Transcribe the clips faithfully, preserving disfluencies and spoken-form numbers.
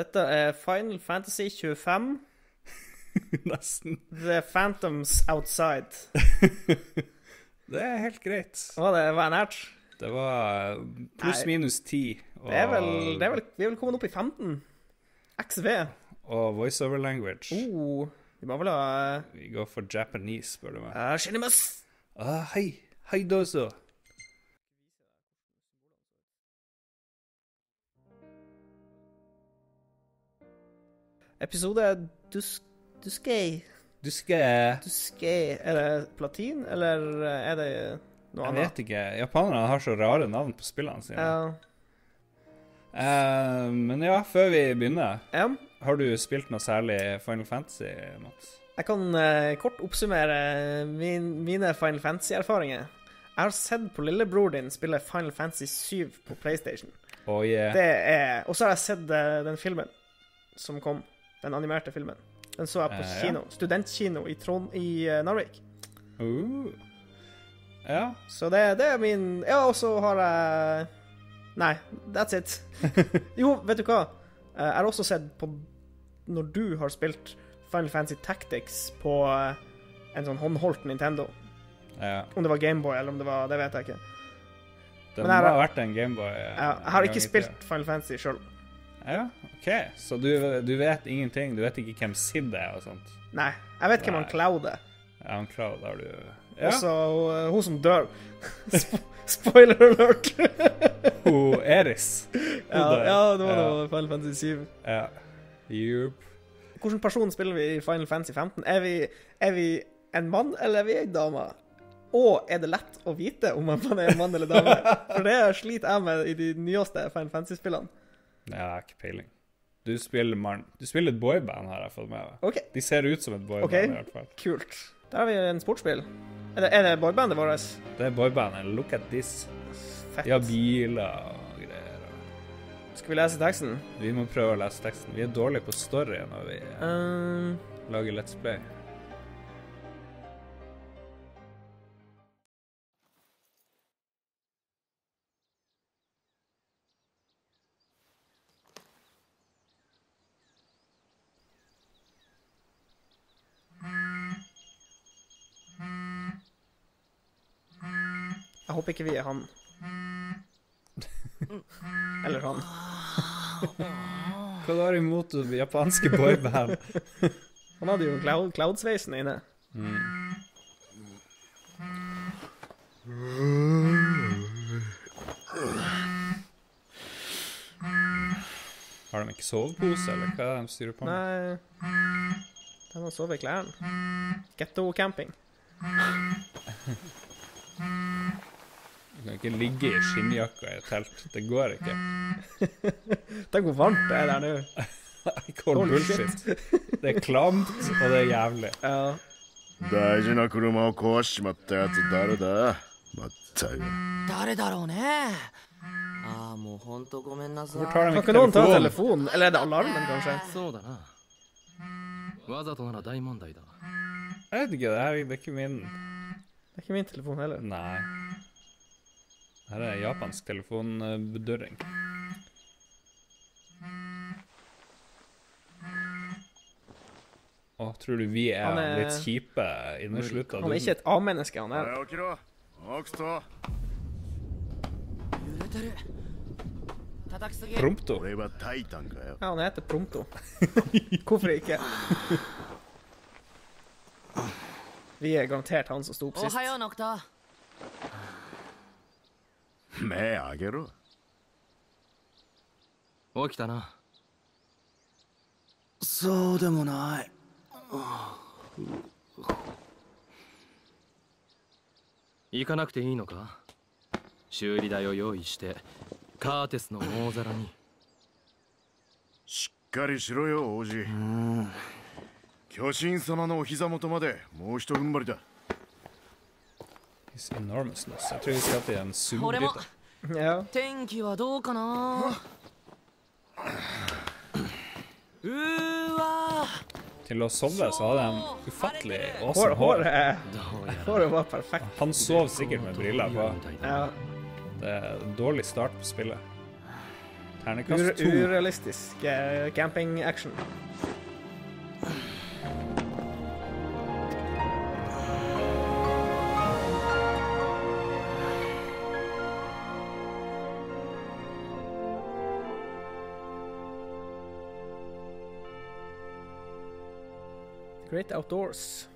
Dette er Final Fantasy tjuefem. Nesten. The Phantoms Outside. Det er helt greit. Å, det var nært. Det var pluss minus ti. Og... Det er vel, det er vel, vi er vel kommet opp i femten. X V. Og voice over language. Oh, vi må vel ha... Vi går for Japanese, spør du meg. Ah, shinimasu! Ah, hei. Hei, dozo. Episode dus, Duskei. Duskei. Duskei. Er det platin, eller er det noe annet? Jeg vet ikke. Japanerne har så rare navn på spillene sine. Ja. Uh, men ja, før vi begynner, ja. Har du spilt noe særlig Final Fantasy, Mats? Jeg kan uh, kort oppsummere min, mine Final Fantasy-erfaringer. Jeg har sett på lillebror din spille Final Fantasy syv på PlayStation. Oh, yeah. Det er... Og så har jeg sett uh, den filmen som kom. Den animerte filmen. Den så jeg på eh, kino. Ja. Studentkino i Trond i uh, Narvik. Uh. Ja. Så det, det er min... Ja, og så har jeg... Nei, that's it. Jo, vet du hva? Jeg har også sett på... Når du har spilt Final Fantasy Tactics på uh, en sånn håndholdt Nintendo. Ja. Om det var Gameboy, eller om det var... Det vet jeg ikke. Det må ha vært en Gameboy. Ja, jeg har ikke spilt Final Fantasy selv. Ja, ok. Så du, du vet ingenting. Du vet ikke hvem Sid er og sånt. Nei, jeg vet Nei. Hvem han Cloud er. Ja, han Cloud er du... Ja. Også uh, hun som dør. Spo spoiler alert. Hun Eris. Hun ja, dør. Ja, det var ja. Da Final Fantasy syv. Ja. Jupp. Hvilken person spiller vi i Final Fantasy femten? Er vi, er vi en mann, eller er vi en dame? Og er det lett å vite om man er en mann eller dame? For det sliter jeg med i de nyeste Final Fantasy-spillene. Ja, ikke peiling. Du spiller mann. Du spiller et boyband, har jeg fått med deg. Okay. De ser ut som et boyband, okay. I hvert fall. Kult. Der har vi en sportsbil. Er det, er det boybandet vårt? Det er boybandet. Look at this. Fett. De har biler og greier. Skal vi lese teksten? Vi må prøve å lese teksten. Vi er dårlige på story når vi um... lager Let's Play. Jeg håper ikke vi er han. Eller han. Hva har du imot japanske boyband? Han hadde jo cloud-sveisen inne. Mm. Har de ikke sovepose, eller hva de styrer på? Nei. De har sovet i klærne. Ghetto-camping. Du kan ikke ligge i skinnjakka i et telt. Det går ikke. Tenk hvor varmt det er der nå. I call bullshit. Det er klamt, og det er jævlig. Ja. Hvor tar de ikke noen ta telefonen? Eller er det alarmen, kanskje? Jeg vet ikke, det er ikke min... Det er ikke min telefon heller. Nei. Her er japansk telefonbedøring. Å, tror du vi er, er... litt kjipe innen slutt av døden? Han er ikke et A-menneske, han er. Prompto. Ja, han heter Prompto. Hvorfor ikke? Vi er garantert han som sto opp sist. Ohayo, Noctis. Meg er det. It's enormous. Jeg tror vi skal til en sugdype. Ja. Til å sove så hadde han ufattelig åsen hår. Håret var perfekt. Han sov sikkert med briller på. Ja. Det er en dårlig start på spillet. Ternekast to. Urealistisk uh, camping action. Great Outdoors.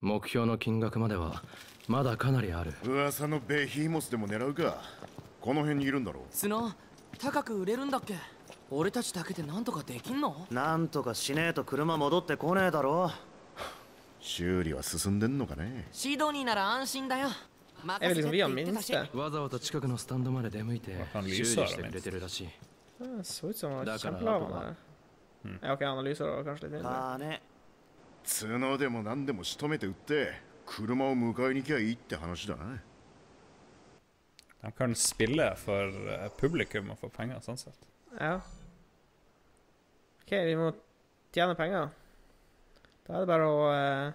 目標の金額まではまだかなりある。噂のベヒモスでも狙うか。この辺にいるんだろう。砂高く売れるんだっけ。俺たちだけでなんとかできんの？なんとかしねえと車戻ってこねえだろ。修理は進んでんのかね。シドニーなら安心だよ。またわざわざ近くのスタンドまで出向いて修理してくれてるらしい。Det så ut som han var kämplavarna. Ja, okej, analyser då kanske lite mindre. Kane. 角でも何でも仕留めて売って車を迎えに行きゃいいって話だね。Han kan spille för publikum och få pengar sånt sätt. Ja. Okej, vi måste tjäna pengar. Det är bara att uh...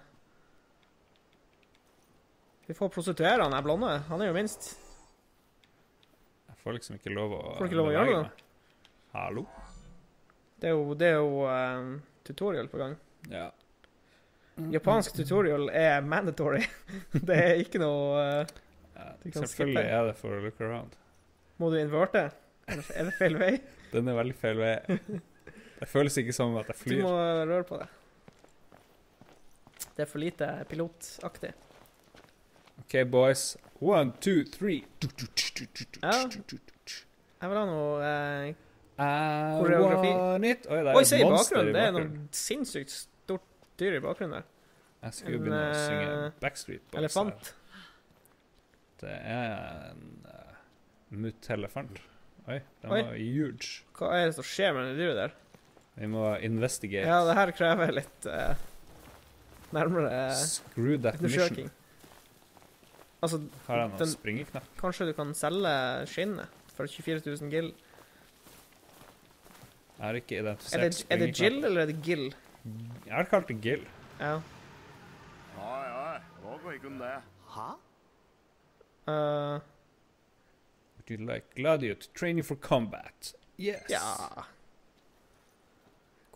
vi får prostituera han här blonde. Han är ju minst. Folk som inte lovar. Folk lovar göra det. Hallo? Det er jo, det er jo um, tutorial på gang. Ja. Japansk tutorial er mandatory. Det er ikke noe uh, ja, selvfølgelig er det for å look around. Må du inverte? Er det, er det feil vei? Den er veldig feil vei. Det føles ikke som at jeg flyr. Du må røre på det. Det er for lite pilotaktig. Ok, boys. One, two, three. Ja. Jeg vil ha noe... Uh, koreografi. Oi, se i bakgrunnen, det er noe sinnssykt stort dyr i bakgrunnen der. Jeg skulle begynne å synge Backstreet Boys. Elefant. Det er en mutt-elefant. Oi, den var huge. Hva er det som skjer med den dyret der? Vi må investigate. Ja, det her krever litt nærmere undersøking. Altså, har jeg noen springeknapp? Kanskje du kan selge skinnet for tjuefire tusen gill. Er det, er, det, er det Jill eller er det Gill? Jeg har kalt det Gill. Ja. Oi, oi. Hva går ikke om det? Hæ? Uh. Would you like Gladio to train you for combat? Yes. Ja.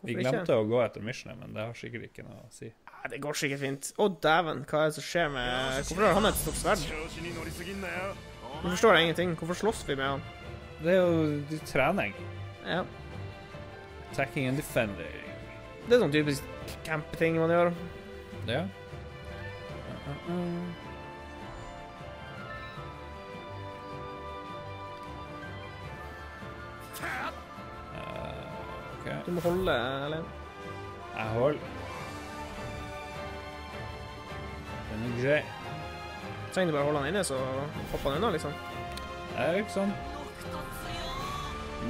Vi glemte å gå etter missionet, men det har sikkert ikke noe å si. Ja, det går sikkert fint. Å, dæven, hva er det som skjer med... Hvorfor har han et stort sverd? Du forstår ingenting. Hvorfor slåss vi med han? Det er jo det er trening. Ja. Attacking and defending. Det er sånn typisk camping man gjør. Ja. Uh -uh. Uh, okay. Du må holde, eller? Jeg holder. Den er grei. Trenger du bare holde han inne, så hopper han unna, liksom. Det er jo ikke sånn.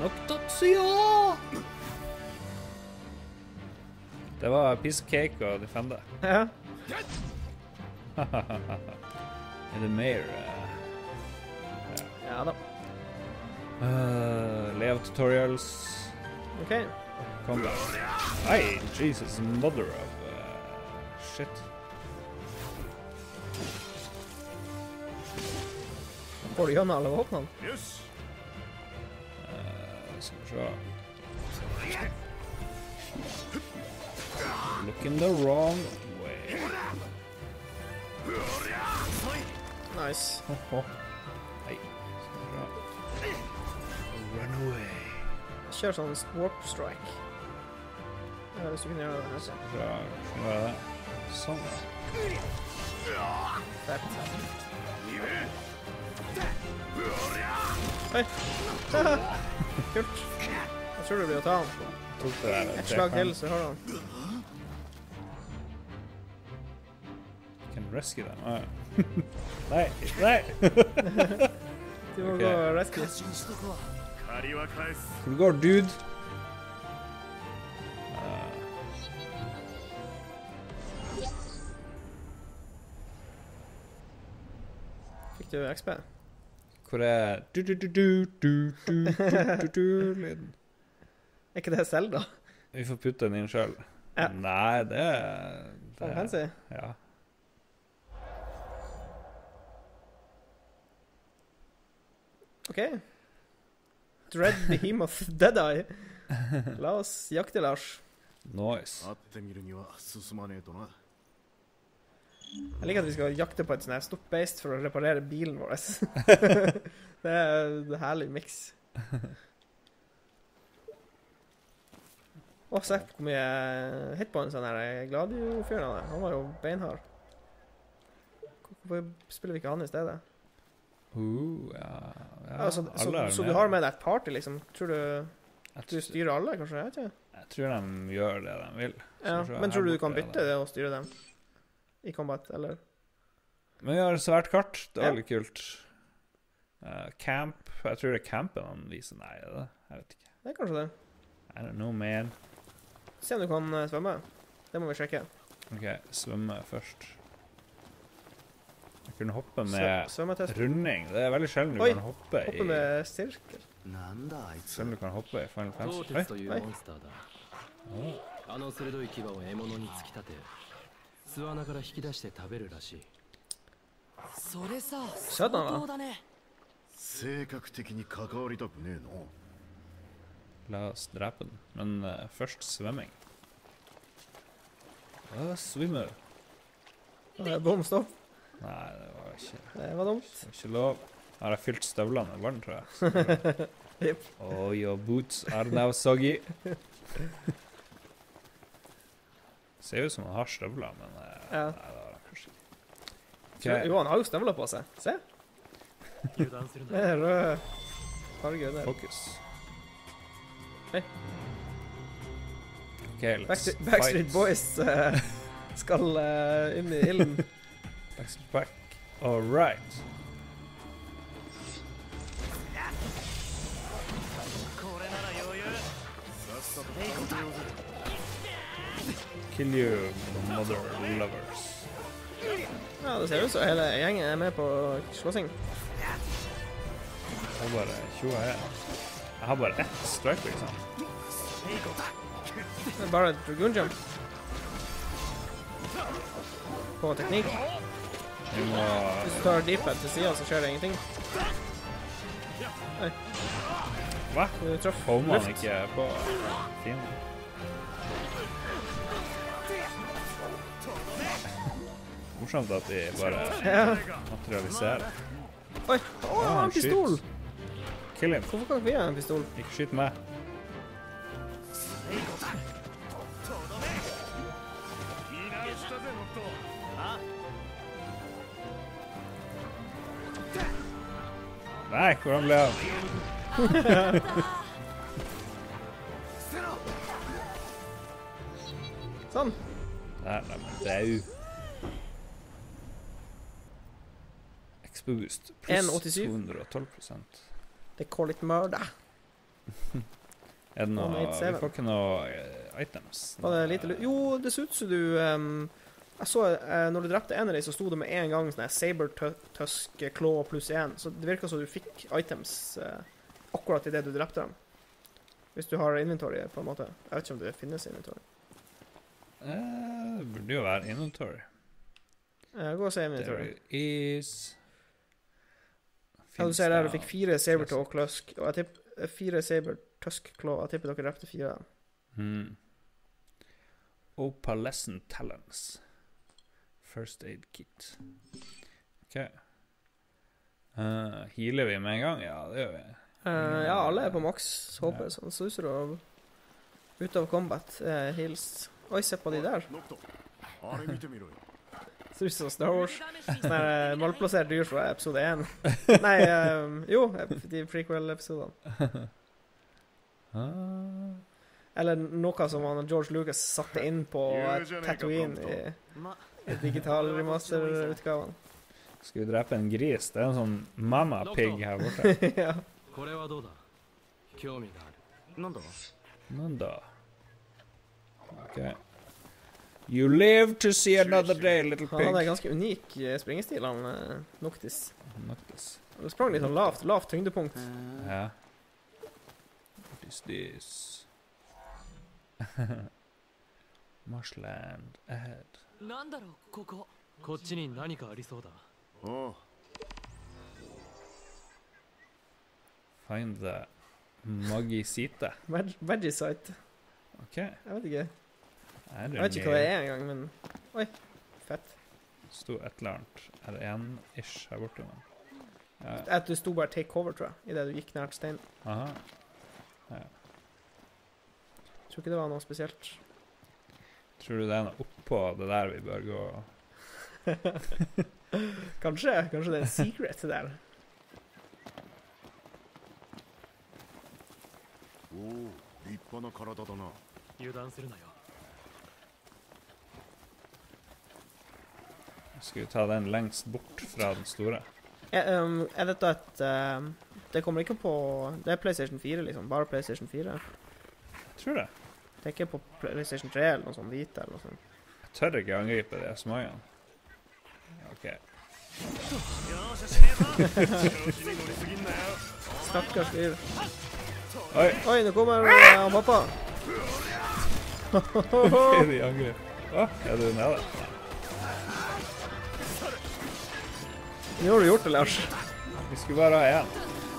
Noctatsia! Det var piece of cake og defende. Ja. Er det mer? Uh, ja. Ja da. Uh, Layout tutorials. Ok. Combat. Nei, Jesus, mother of... Uh, shit. Får du gjennom alle våpnene? Yes. Uh, skal vi se. Looking the wrong way. Nice. Oh, oh. Hey. Run away. Kjør sånn warp strike. Jeg har lyst til å kunne gjøre det her. Så bra. Hva er det? Sånn. Hei. Kult. Jeg tror det blir å ta han. Et slag til, så har du han. Rescue dem, ah, ja. Nei, nei! Du må okay. Gå og rescue. Hvor går dude? Ah. Fikk du X P? Hvor er... Du, du, du, du, du, du, du, du, lyden. Er ikke det selv, da? Vi får putte den inn selv. Ja. Nei, det er... Det er fancy. Ja. OK. Dread Behemoth Deadeye. La oss jakte, Lars. Nice. Jeg liker at vi skal jakte på et sånt her stoppbeist for å reparere bilen vår. Det er en herlig miks. Åh, se hvor mye hitpoints han her Gladio-fyren han er. Han var jo beinhard. Hvorfor spiller vi ikke han i stedet? Uh, ja, ja. Ja, så, så, så, så du har med deg et party, liksom? Tror du, tror du styrer alle, kanskje? Jeg vet ikke. Jeg tror de gjør det de vil. Ja, men tror du du kan bytte det og styre dem i combat, eller? Men vi har svært kart. Det er veldig ja. kult. Uh, camp. Jeg tror det er campen han viser. Nei, det jeg vet ikke. Det er kanskje det. I don't know, man. Se om du kan svømme. Det må vi sjekke. OK, svømme først. Jeg kunne hoppe med runding. Det er veldig sjelden du Oi, kan hoppe, hoppe i Hoppe med sirkel. Sjelden du kan hoppe i Final Fantasy. Oi, nei. Sønne, da. La oss drepe den. Men uh, først svømming. Ja, svømmer. Det er bomst opp. Nei, det var ikke... Det var dumt. Det var ikke lov. Jeg har fylt støvlene i vann, tror jeg. Yep. Oh, your boots are now soggy. Ser ut som han har støvler, men... Uh, ja. Nei, det var det kanskje ikke. Okay. Jo, han har jo støvler på seg. Se. Det er rød. Farge der. Fokus. Hei. Okay, let's Backstreet, Backstreet Boys uh, skal uh, inn i ilden. Backstreet Back. All right. Kill you, mother lovers. Ja, det ser ut som hele gjengen er med på slåssing. Det er bare tjue her. Jeg har bare ett strike, liksom. Det er bare et dragoon jump. På teknikk. Må... Hvis du tar deephead til siden, så skjer det ingenting. Nei. Hva? Du traff luft. Man ikke på fienden. Morsomt at de bare ja. materialiserer. Oi! Åh, oh, en pistol! Kill him. Hvorfor kan vi ha en pistol? Ikke skyt meg. Nei, hvordan ble han? Sånn. Nei, nei, men det er jo... Expo-boost. Pluss to hundre og tolv prosent. They call it murder. Er det noe... Vi får ikke noe items. Var det lite... Jo, det ser ut som du... Um, jeg så... Uh, når du drepte en av dem, så sto det med en gang sånn her Sabertusk, klå pluss en. Så det virker som du fikk items uh, akkurat i det du drepte dem. Hvis du har inventory, på en måte. Jeg vet ikke om det finnes inventory. Eh, det burde jo være inventory. Ja, gå og se inventory. There is... Ja, du ser der, du fikk fire sabertå og kløsk, og jeg tipper fire sabertøsk-klå, og jeg tipper dere drepte fire. Hmm. Opalescent talents. First aid kit. Ok. Uh, healer vi med en gang? Ja, det gjør vi. Uh, ja, alle er på maks, håper jeg. Yeah. Så user du ut av combat, uh, heals. Oi, se på de der. Det ser ut som Star Wars. Sånn her malplassert dyr fra episode én. Nei, um, jo, de prequel-episodene. Eller noe som han, George Lucas satte inn på Tatooine i, i digital remaster-utgaven. Skal vi drepe en gris? Det er en sånn mamma-pig her borte. Ja. Nanda. Ok. You live to see another day, little pig. Han hadde en ganske unik springestil, han Noctis. Noctis. Han sprang litt sånn lavt, lavt tyngdepunkt. Ja. What is this? Marshland ahead. Find the Magisite. Magisite. Ok. Jeg vet ikke. Jeg vet ikke hva det er engang, men... Oi, fett. Stod et eller annet. R en-ish her borte, men... Ja, ja. At du stod bare take over, tror jeg, i det du gikk nært stein. Aha. Ja. Jeg tror ikke det var noe spesielt. Tror du det er noe oppå det der vi bør gå? Kanskje. Kanskje det er en secret der. Åh, lippa na karada da na. Yudan suru na yo. Skal vi ta den lengst bort fra den store? Er, um, er dette et um, det kommer ikke på... Det er PlayStation fire liksom, bare PlayStation fire. Jeg tror det. Det er ikke på PlayStation tre eller noe sånt hvite eller noe sånt. Jeg tør ikke angripe det, smagen. Ok. Stakkars liv. Oi! Oi, nå kommer uh, pappa! Ok, de angrep. Åh, er du nede? Nå har du gjort det, Lars. Vi skulle bare ha en.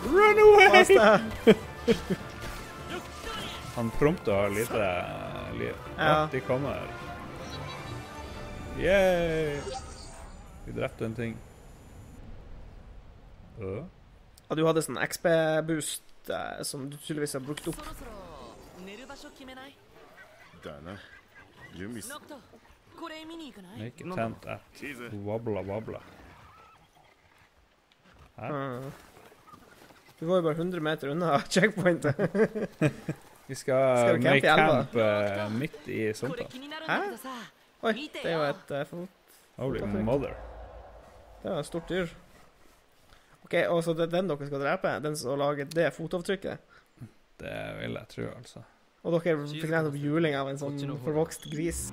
Run away! Han Prompto har lite liv. Ja, de kommer. Yay! Vi drepte en ting. Uh. Ja, du hadde sånn X P-boost som du tydeligvis har brukt opp. Make it tent at wabla wabla. Uh, du var jo bare hundre meter unna checkpointet. Vi skal, skal make camp uh, midt i sumpa. Hæ? Oi, det er jo et uh, fot. Holy mother. Det var et stort dyr. Ok, og så det er den dere skal drepe, den som lager det fotavtrykket. Det vil jeg tro, altså. Og dere fikk nettopp juling av en sånn forvokst gris.